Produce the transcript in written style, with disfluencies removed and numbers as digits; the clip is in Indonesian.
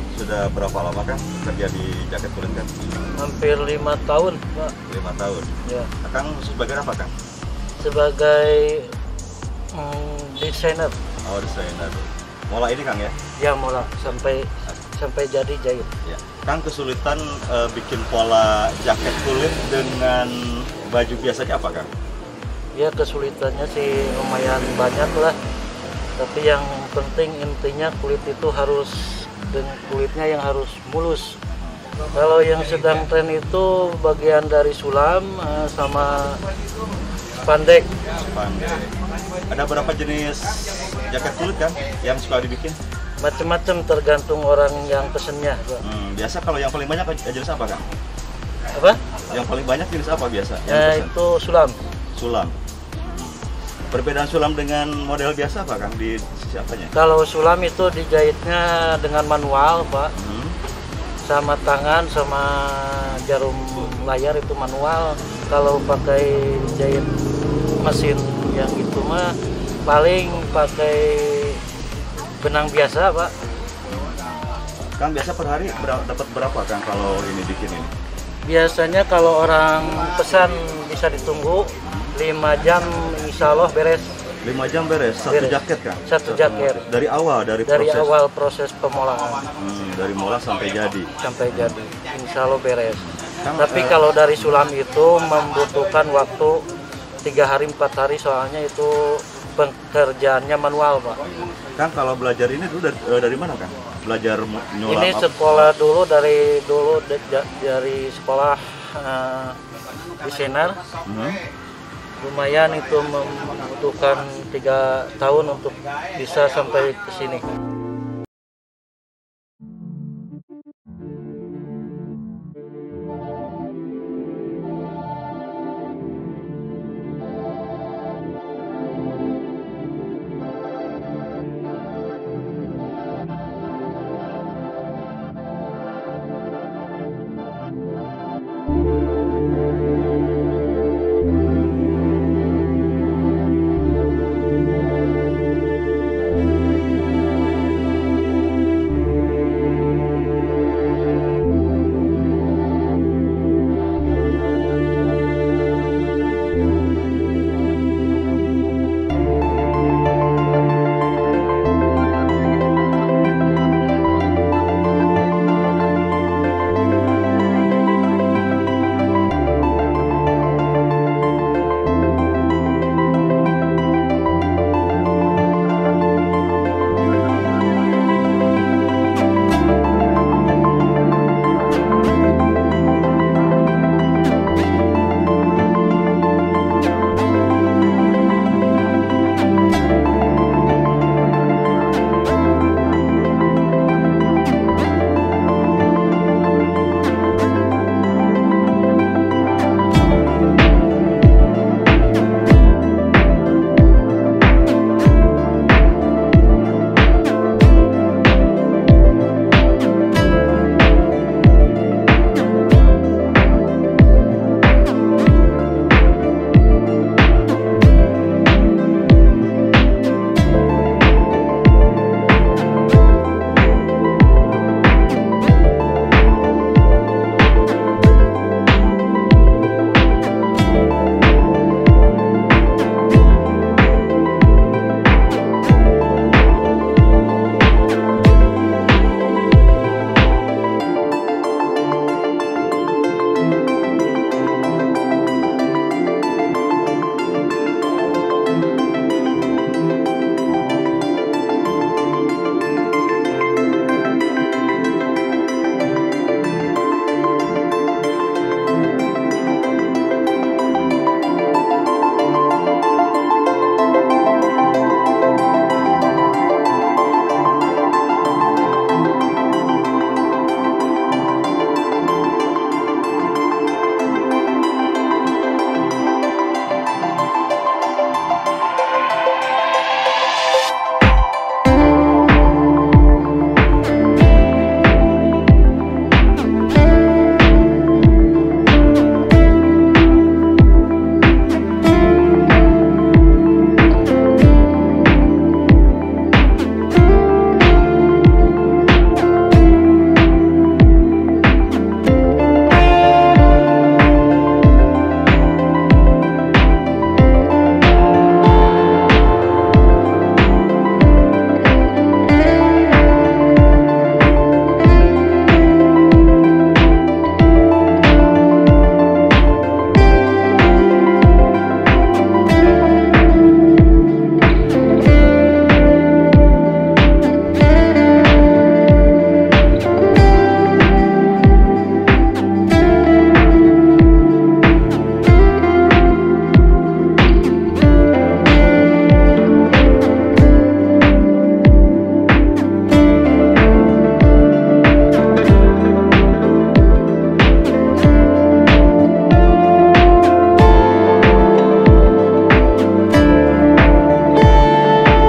sekarang. Sudah berapa lama kan kerja di Jaket Kulit kan? Hampir 5 tahun, Pak. 5 tahun. Ya. Kang sebagai apa, Kang? Sebagai desainer. Oh, desainer. Mola ini, Kang ya? Ya, mola sampai jadi jahit. Ya. Kang kesulitan bikin pola jaket kulit dengan baju biasanya apa, Kang? Ya, kesulitannya sih lumayan banyak lah. Tapi yang penting intinya kulit itu harus, dan kulitnya yang harus mulus. Kalau yang sedang tren itu bagian dari sulam sama spandek. Ada berapa jenis jaket kulit kan yang suka dibikin? Macam-macam tergantung orang yang pesennya. Biasa kalau yang paling banyak jenis apa, Kang? Apa? Yang paling banyak jenis apa biasa? Itu sulam. Sulam. Perbedaan sulam dengan model biasa Pak Kang di sisi apanya? Kalau sulam itu dijahitnya dengan manual Pak, sama tangan sama jarum layar itu manual. Kalau pakai jahit mesin yang itu mah paling pakai benang biasa Pak. Kang biasa per hari dapat berapa Kang kalau ini bikin ini? Biasanya kalau orang pesan bisa ditunggu 5 jam insya Allah beres. 5 jam beres? Satu beres. Jaket kan? Satu jaket. Dari awal? Dari awal proses pemolaan. Dari mola sampai jadi? Sampai jadi, insya Allah beres. Kan, tapi kalau dari sulam itu membutuhkan waktu 3 hari 4 hari soalnya itu pekerjaannya manual Pak. Kang kalau belajar ini dulu dari mana Kang? Belajar nyulam? Ini sekolah dulu dari sekolah desainer. Lumayan itu membutuhkan 3 tahun untuk bisa sampai ke sini.